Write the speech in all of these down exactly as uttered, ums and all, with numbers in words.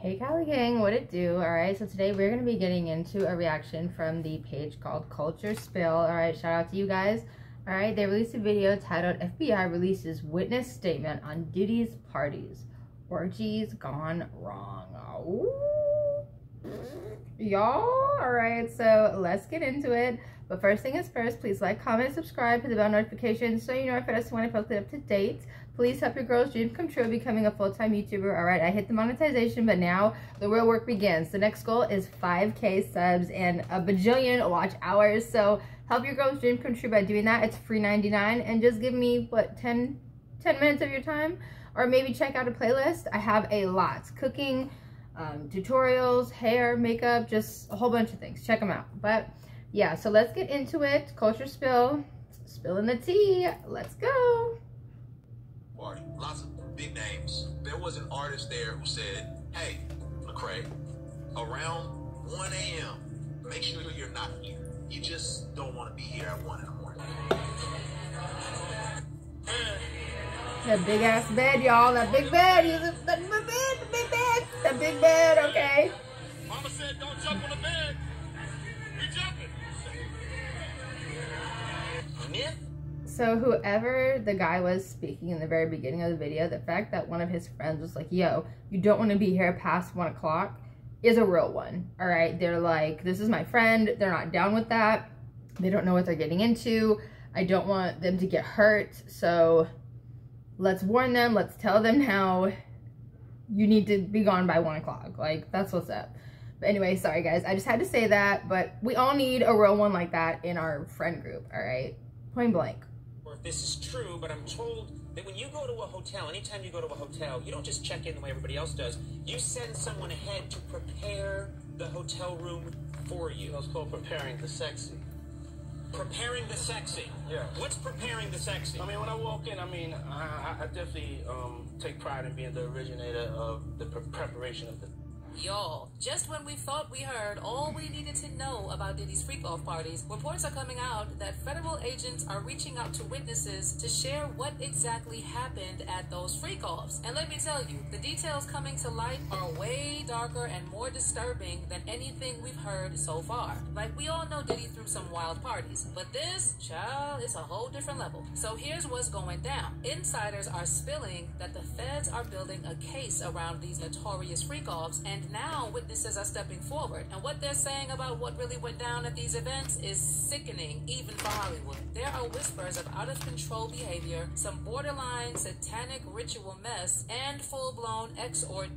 Hey Cali Gang, what it do? Alright, so today we're going to be getting into a reaction from the page called Culture Spill. Alright, shout out to you guys. Alright, they released a video titled F B I Releases Witness Statement on Diddy's Parties. Orgies Gone Wrong. Y'all, alright, so let's get into it. But first thing is first, please like, comment, subscribe, hit the bell notification so you know if I just want to post it up to date. Please help your girl's dream come true of becoming a full-time YouTuber. All right, I hit the monetization, but now the real work begins. The next goal is five K subs and a bajillion watch hours. So help your girl's dream come true by doing that. It's free ninety-nine and just give me, what, ten, ten minutes of your time? Or maybe check out a playlist. I have a lot. Cooking, um, tutorials, hair, makeup, just a whole bunch of things. Check them out. But yeah, so let's get into it. Culture Spill, spilling the tea. Let's go. Party. Lots of big names. There was an artist there who said, hey, McCray, around one A M, make sure you're not here. You just don't want to be here at one in the morning. That big ass bed, y'all. That big bed. That big bed. That big bed. That big bed, okay. Mama said don't jump on the bed. We jumping. Nip. So whoever the guy was speaking in the very beginning of the video, the fact that one of his friends was like, yo, you don't want to be here past one o'clock is a real one. All right. They're like, this is my friend. They're not down with that. They don't know what they're getting into. I don't want them to get hurt. So let's warn them. Let's tell them how you need to be gone by one o'clock. Like, that's what's up. But anyway, sorry guys. I just had to say that, but we all need a real one like that in our friend group. All right. Point blank. If this is true, but I'm told that when you go to a hotel, anytime you go to a hotel, you don't just check in the way everybody else does. You send someone ahead to prepare the hotel room for you. That's called preparing the sexy. Preparing the sexy? Yeah. What's preparing the sexy? I mean, when I walk in, I mean, I, I definitely um, take pride in being the originator of the pre preparation of the... Y'all, just when we thought we heard all we needed to know about Diddy's freak-off parties, reports are coming out that federal agents are reaching out to witnesses to share what exactly happened at those freak-offs. And let me tell you, the details coming to light are way darker and more disturbing than anything we've heard so far. Like, we all know Diddy threw some wild parties, but this, child, is a whole different level. So here's what's going down. Insiders are spilling that the feds are building a case around these notorious freak-offs, and now witnesses are stepping forward, and what they're saying about what really went down at these events is sickening, even for Hollywood. There are whispers of out-of-control behavior, some borderline satanic ritual mess, and full-blown ex or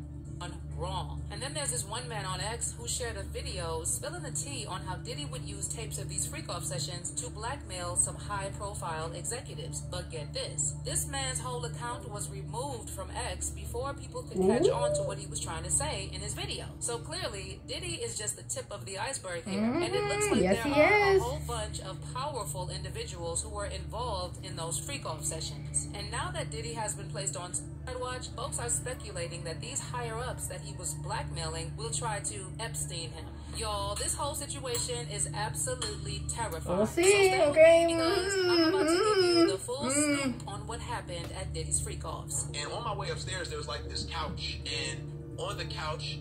wrong. And then there's this one man on X who shared a video spilling the tea on how Diddy would use tapes of these freak-off sessions to blackmail some high-profile executives. But get this, this man's whole account was removed from X before people could catch on to what he was trying to say in his video. So clearly, Diddy is just the tip of the iceberg here, mm-hmm. and it looks like yes, there are is. a whole bunch of powerful individuals who were involved in those freak-off sessions. And now that Diddy has been placed on watch, folks are speculating that these higher-ups that he was blackmailing will try to Epstein him. Y'all, this whole situation is absolutely terrifying. We'll see, so stay okay? Because I'm about to give you the full mm. scoop on what happened at Diddy's freak-offs. And on my way upstairs, there was like this couch, and on the couch,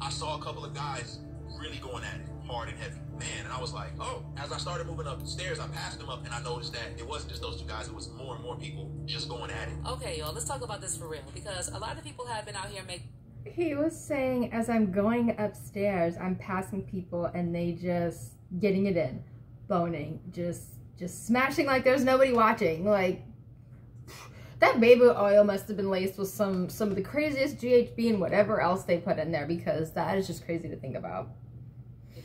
I saw a couple of guys really going at it, hard and heavy, man. And I was like, oh. As I started moving up the stairs, I passed them up, and I noticed that it wasn't just those two guys. It was more and more people just going at it. Okay, y'all, let's talk about this for real, because a lot of people have been out here making... He was saying, as I'm going upstairs, I'm passing people and they just getting it in, boning, just just smashing like there's nobody watching. Like, that baby oil must have been laced with some, some of the craziest G H B and whatever else they put in there, because that is just crazy to think about.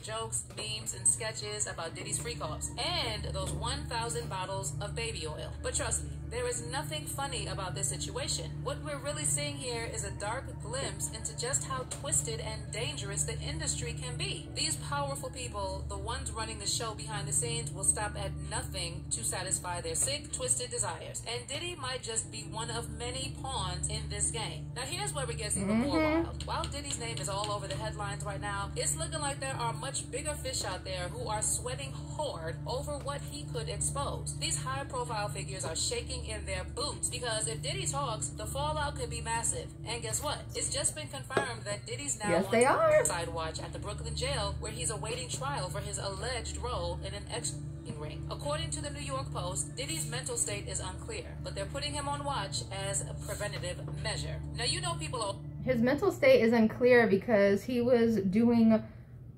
Jokes, memes, and sketches about Diddy's freak-offs, and those one thousand bottles of baby oil. But trust me, there is nothing funny about this situation. What we're really seeing here is a dark glimpse into just how twisted and dangerous the industry can be. These powerful people, the ones running the show behind the scenes, will stop at nothing to satisfy their sick, twisted desires. And Diddy might just be one of many pawns in this game. Now here's where it gets even more wild. While Diddy's name is all over the headlines right now, it's looking like there are much bigger fish out there who are sweating hard over what he could expose. These high-profile figures are shaking in their boots because if Diddy talks, the fallout could be massive. And guess what? It's just been confirmed that Diddy's now yes, they are. Side watch at the Brooklyn jail where he's awaiting trial for his alleged role in an ex- ring. According to the New York Post, Diddy's mental state is unclear, but they're putting him on watch as a preventative measure. Now, you know people are... His mental state is unclear because he was doing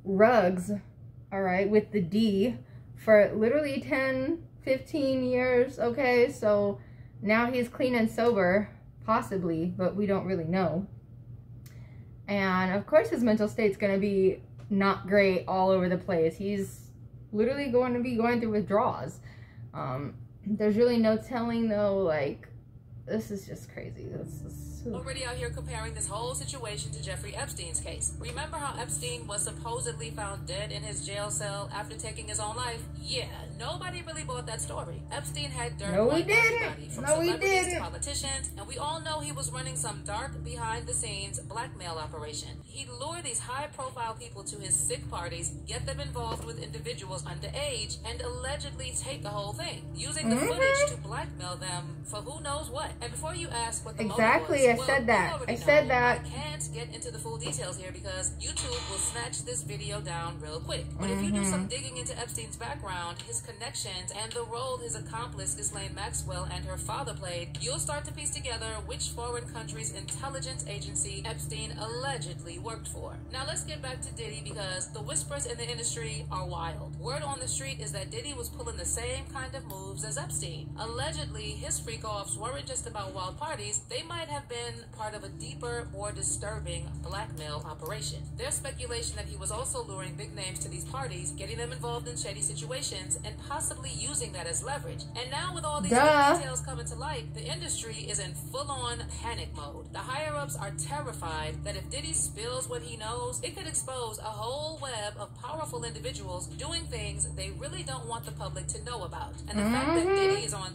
rugs, all right, with the D for literally ten, fifteen years, okay? So now he's clean and sober, possibly, but we don't really know. And of course his mental state's gonna be not great all over the place. He's literally going to be going through withdrawals. Um, there's really no telling though, like, this is just crazy. This is so... Already out here comparing this whole situation to Jeffrey Epstein's case. Remember how Epstein was supposedly found dead in his jail cell after taking his own life? Yeah, nobody really bought that story. Epstein had dirt on everybody, from celebrities to politicians, and we all know he was running some dark, behind-the-scenes blackmail operation. He'd lure these high-profile people to his sick parties, get them involved with individuals underage, and allegedly take the whole thing, using the mm-hmm. footage to blackmail them for who knows what. And before you ask what the exactly, motive was, I well, said that. I said know. that. I can't get into the full details here because YouTube will snatch this video down real quick. But mm-hmm. if you do some digging into Epstein's background, his connections, and the role his accomplice Ghislaine Maxwell and her father played, you'll start to piece together which foreign country's intelligence agency Epstein allegedly worked for. Now let's get back to Diddy because the whispers in the industry are wild. Word on the street is that Diddy was pulling the same kind of moves as Epstein. Allegedly, his freak-offs weren't just about wild parties, they might have been part of a deeper, more disturbing blackmail operation. There's speculation that he was also luring big names to these parties, getting them involved in shady situations, and possibly using that as leverage. And now with all these details coming to light, the industry is in full-on panic mode. The higher-ups are terrified that if Diddy spills what he knows, it could expose a whole web of powerful individuals doing things they really don't want the public to know about. And the mm-hmm. fact that Diddy is on...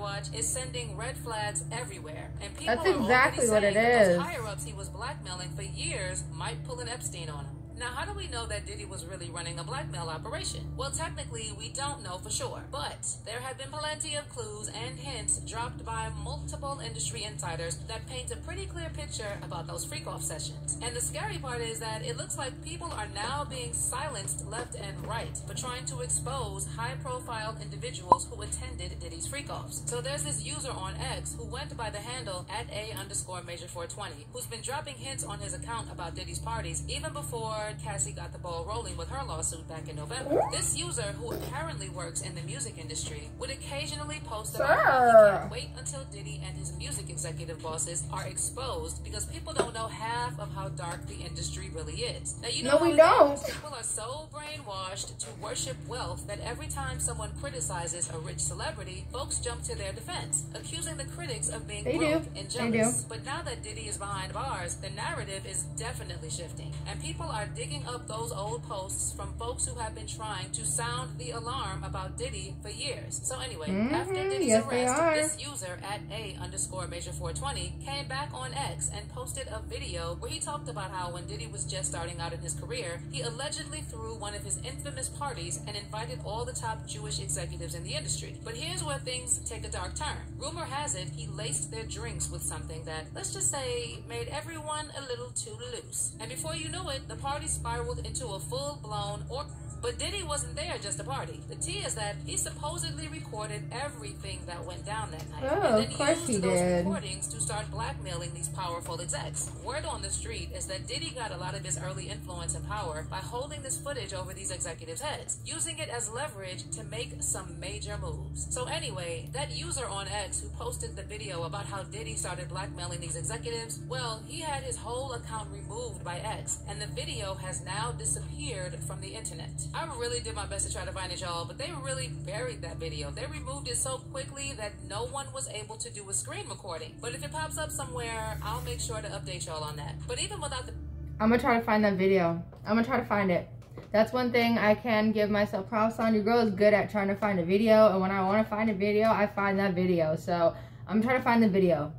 Watch is sending red flags everywhere, and people that's exactly what it is. Those higher-ups he was blackmailing for years might pull an Epstein on him. Now, how do we know that Diddy was really running a blackmail operation? Well, technically, we don't know for sure, but there have been plenty of clues and hints dropped by multiple industry insiders that paint a pretty clear picture about those freak-off sessions. And the scary part is that it looks like people are now being silenced left and right for trying to expose high-profile individuals who attended Diddy's freak-offs. So there's this user on X who went by the handle at A underscore major four twenty, who's been dropping hints on his account about Diddy's parties even before Cassie got the ball rolling with her lawsuit back in November. This user, who apparently works in the music industry, would occasionally post about how he can't wait until Diddy and his music executive bosses are exposed because people don't know half of how dark the industry really is. Now, you know, no, we don't. People are so brainwashed to worship wealth that every time someone criticizes a rich celebrity, folks jump to their defense, accusing the critics of being they broke do. and jealous. But now that Diddy is behind bars, the narrative is definitely shifting, and people are digging up those old posts from folks who have been trying to sound the alarm about Diddy for years. So anyway, mm-hmm. after Diddy's yes, arrest, this user at A underscore major four twenty came back on X and posted a video where he talked about how when Diddy was just starting out in his career, he allegedly threw one of his infamous parties and invited all the top Jewish executives in the industry. But here's where things take a dark turn. Rumor has it he laced their drinks with something that, let's just say, made everyone a little too loose. And before you knew it, the party spiraled into a full-blown or but Diddy wasn't there just a party. The tea is that he supposedly recorded everything that went down that night. Oh, and then of course he used those did. recordings to start blackmailing these powerful execs. Word on the street is that Diddy got a lot of his early influence and power by holding this footage over these executives' heads, using it as leverage to make some major moves. So anyway, that user on X who posted the video about how Diddy started blackmailing these executives, well, he had his whole account removed by X, and the video has now disappeared from the internet. I really did my best to try to find it, y'all, but they really buried that video. They removed it so quickly that no one was able to do a screen recording. But if it pops up somewhere, I'll make sure to update y'all on that. But even without the... I'm gonna try to find that video. I'm gonna try to find it. That's one thing I can give myself props on. Your girl is good at trying to find a video, and when I want to find a video, I find that video. So I'm trying to find the video.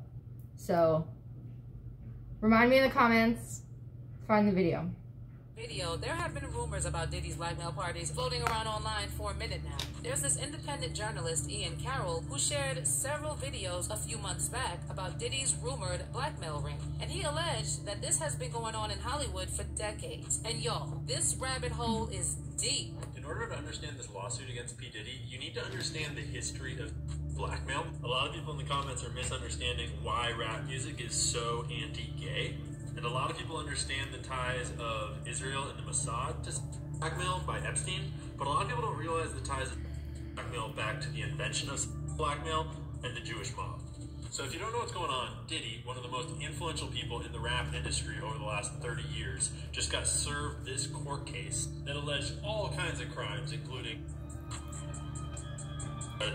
So remind me in the comments, find the video. video, there have been rumors about Diddy's blackmail parties floating around online for a minute now. There's this independent journalist, Ian Carroll, who shared several videos a few months back about Diddy's rumored blackmail ring, and he alleged that this has been going on in Hollywood for decades. And y'all, this rabbit hole is deep. In order to understand this lawsuit against P. Diddy, you need to understand the history of blackmail. A lot of people in the comments are misunderstanding why rap music is so anti-gay. And a lot of people understand the ties of Israel and the Mossad to blackmail by Epstein, but a lot of people don't realize the ties of blackmail back to the invention of blackmail and the Jewish mob. So if you don't know what's going on, Diddy, one of the most influential people in the rap industry over the last thirty years, just got served this court case that alleged all kinds of crimes, including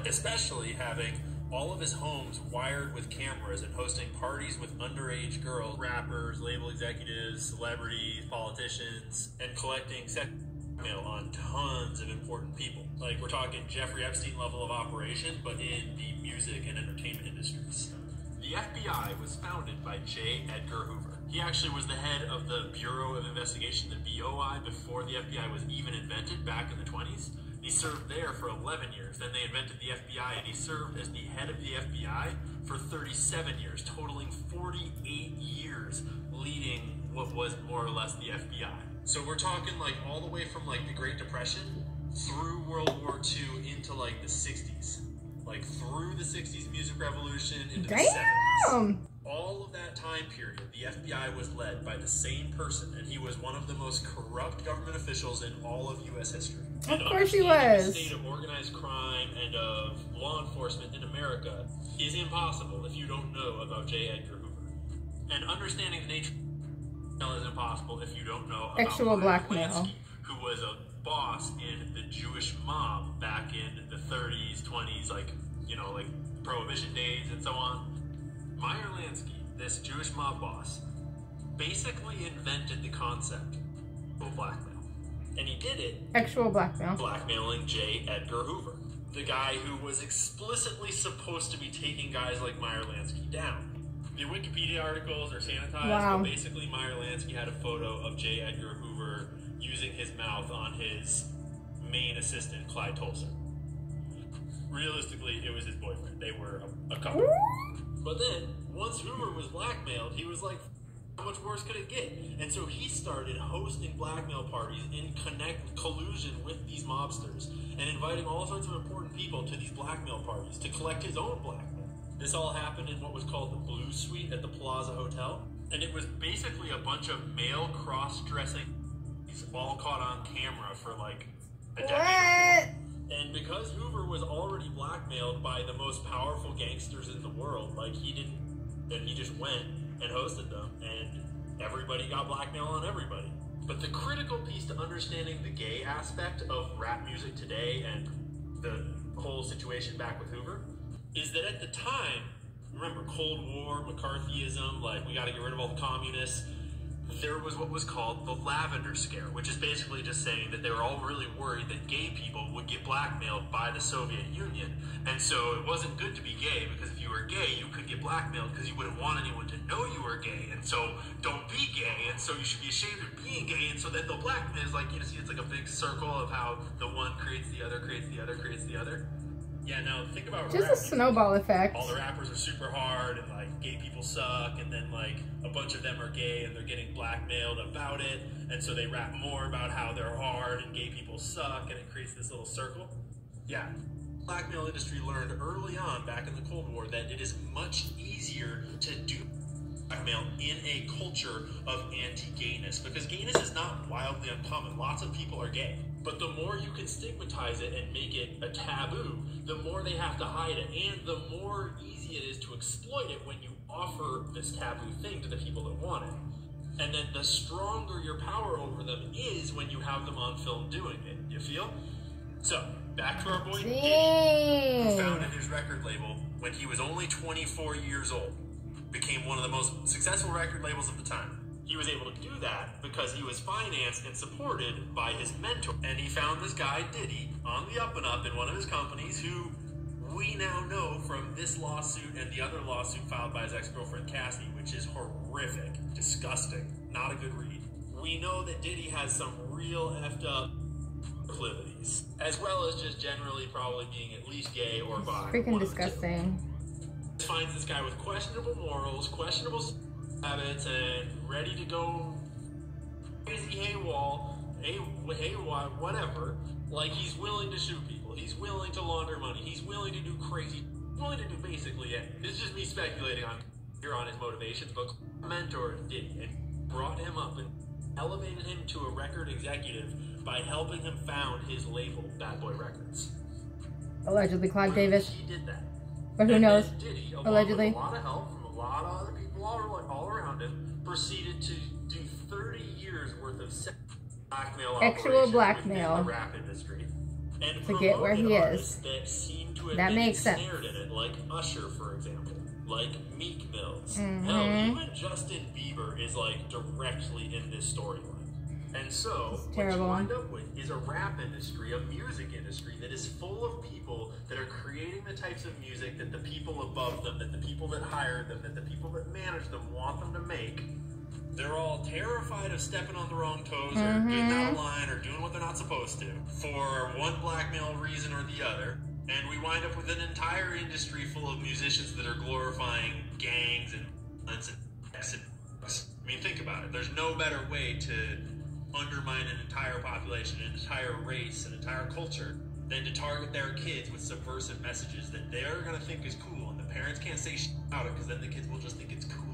especially having all of his homes wired with cameras and hosting parties with underage girls, rappers, label executives, celebrities, politicians, and collecting sex mail on tons of important people. Like, we're talking Jeffrey Epstein level of operation, but in the music and entertainment industries. The F B I was founded by J. Edgar Hoover. He actually was the head of the Bureau of Investigation, the B O I, before the F B I was even invented back in the twenties. He served there for eleven years, then they invented the F B I, and he served as the head of the F B I for thirty-seven years, totaling forty-eight years leading what was more or less the F B I. So we're talking like all the way from like the Great Depression through World War Two into like the sixties. Like through the sixties music revolution into Damn. the seventies. All of that time period, the F B I was led by the same person, and he was one of the most corrupt government officials in all of U S history. Of and course he was. The state of organized crime and of law enforcement in America is impossible if you don't know about J. Edgar Hoover. And understanding the nature is impossible if you don't know about Actual Meyer Lansky, who was a boss in the Jewish mob back in the thirties, twenties, like, you know, like Prohibition days and so on. Meyer Lansky, this Jewish mob boss, basically invented the concept of blackmail. And he did it. Actual blackmail. Blackmailing J. Edgar Hoover, the guy who was explicitly supposed to be taking guys like Meyer Lansky down. The Wikipedia articles are sanitized, wow. but basically Meyer Lansky had a photo of J. Edgar Hoover using his mouth on his main assistant, Clyde Tolson. Realistically, it was his boyfriend. They were a, a couple. But then, once Hoover was blackmailed, he was like, how much worse could it get? And so he started hosting blackmail parties in connect collusion with these mobsters and inviting all sorts of important people to these blackmail parties to collect his own blackmail. This all happened in what was called the Blue Suite at the Plaza Hotel. And it was basically a bunch of male cross-dressing all caught on camera for like a decade. What? And because Hoover was already blackmailed by the most powerful gangsters in the world, like he didn't, then he just went and hosted them, and everybody got blackmail on everybody. But the critical piece to understanding the gay aspect of rap music today and the whole situation back with Hoover is that at the time, remember Cold War, McCarthyism, like we got to get rid of all the communists, there was what was called the Lavender Scare, which is basically just saying that they were all really worried that gay people would get blackmailed by the Soviet Union. And so it wasn't good to be gay, because if you were gay, you could get blackmailed because you wouldn't want anyone to know you were gay. And so don't be gay. And so you should be ashamed of being gay. And so then the blackmail is like, you know, see, it's like a big circle of how the one creates the other, creates the other, creates the other. Yeah, no, think about just rap. a snowball effect. All the rappers are super hard, and like gay people suck, and then like a bunch of them are gay and they're getting blackmailed about it, and so they rap more about how they're hard and gay people suck, and it creates this little circle. Yeah, blackmail industry learned early on back in the Cold War that it is much easier to do blackmail in a culture of anti-gayness, because gayness is not wildly uncommon. Lots of people are gay. But the more you can stigmatize it and make it a taboo, the more they have to hide it, and the more easy it is to exploit it when you offer this taboo thing to the people that want it. And then the stronger your power over them is when you have them on film doing it, you feel? So, back to our boy Diddy, who founded his record label when he was only twenty-four years old, became one of the most successful record labels of the time. He was able to do that because he was financed and supported by his mentor. And he found this guy, Diddy, on the up and up in one of his companies, who we now know from this lawsuit and the other lawsuit filed by his ex-girlfriend, Cassie, which is horrific, disgusting, not a good read, we know that Diddy has some real effed up proclivities, as well as just generally probably being at least gay or bi. Freaking disgusting. Finds this guy with questionable morals, questionable habits, and ready to go crazy AWOL, AWOL, whatever. Like, he's willing to shoot people. He's willing to launder money. He's willing to do crazy, willing to do basically anything. It's just me speculating on here on his motivations, but mentor did and brought him up and elevated him to a record executive by helping him found his label, Bad Boy Records. Allegedly, Clive Davis. He did that. But who and knows? Diddy, allegedly. With a lot of help from a lot of other people all, all around him, proceeded to do thirty years worth of blackmail actual blackmail in the rap industry and to get where he is. That, seemed to have that been makes sense. In it, like Usher, for example, like Meek Mills. Mm-hmm. Hell, even Justin Bieber is like directly in this storyline. And so, what you wind up with is a rap industry, a music industry that is full of people that are creating the types of music that the people above them, that the people that hired them, that the people that manage them want them to make. They're all terrified of stepping on the wrong toes, mm-hmm. or getting out of line or doing what they're not supposed to for one blackmail reason or the other. And we wind up with an entire industry full of musicians that are glorifying gangs and violence and sex and drugs. I mean, think about it. There's no better way to undermine an entire population, an entire race, an entire culture, than to target their kids with subversive messages that they're going to think is cool, and the parents can't say shit about it because then the kids will just think it's cooler.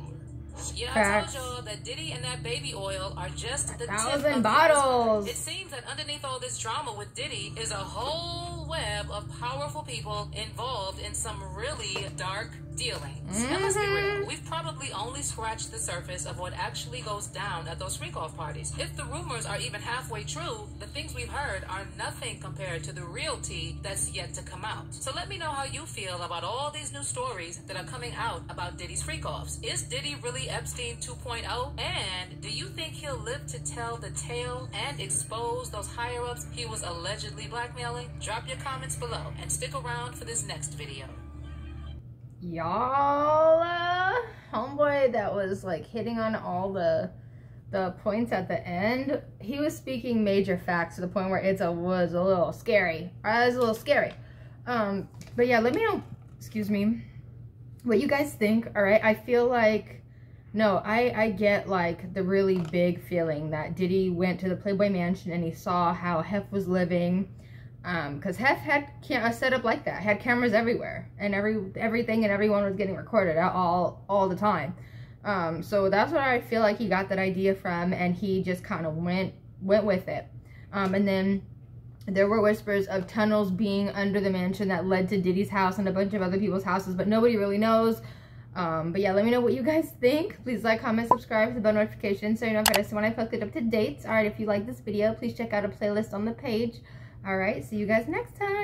Yeah, Facts. I told y'all that Diddy and that baby oil are just the thousand tip of bottles. It seems that underneath all this drama with Diddy is a whole web of powerful people involved in some really dark dealings. Mm-hmm. And let's be real, we've probably only scratched the surface of what actually goes down at those freak-off parties. If the rumors are even halfway true, the things we've heard are nothing compared to the real tea that's yet to come out. So let me know how you feel about all these new stories that are coming out about Diddy's freak-offs. Is Diddy really Epstein two point oh? And do you think he'll live to tell the tale and expose those higher-ups he was allegedly blackmailing? Drop your comments below and stick around for this next video. Y'all, uh, homeboy that was like hitting on all the the points at the end, he was speaking major facts to the point where it's a was a little scary. Uh, it's a little scary. Um, but yeah, let me know, excuse me, what you guys think. All right, I feel like no, I I get like the really big feeling that Diddy went to the Playboy Mansion and he saw how Hef was living. Um, cause Hef had a setup like that, had cameras everywhere, and every everything and everyone was getting recorded all all the time. Um, so that's where I feel like he got that idea from, and he just kind of went went with it. Um, and then there were whispers of tunnels being under the mansion that led to Diddy's house and a bunch of other people's houses, but nobody really knows. Um, but yeah, let me know what you guys think. Please like, comment, subscribe, hit the bell notification so you know if I when I post it up to dates. All right, if you like this video, please check out a playlist on the page. All right, see you guys next time.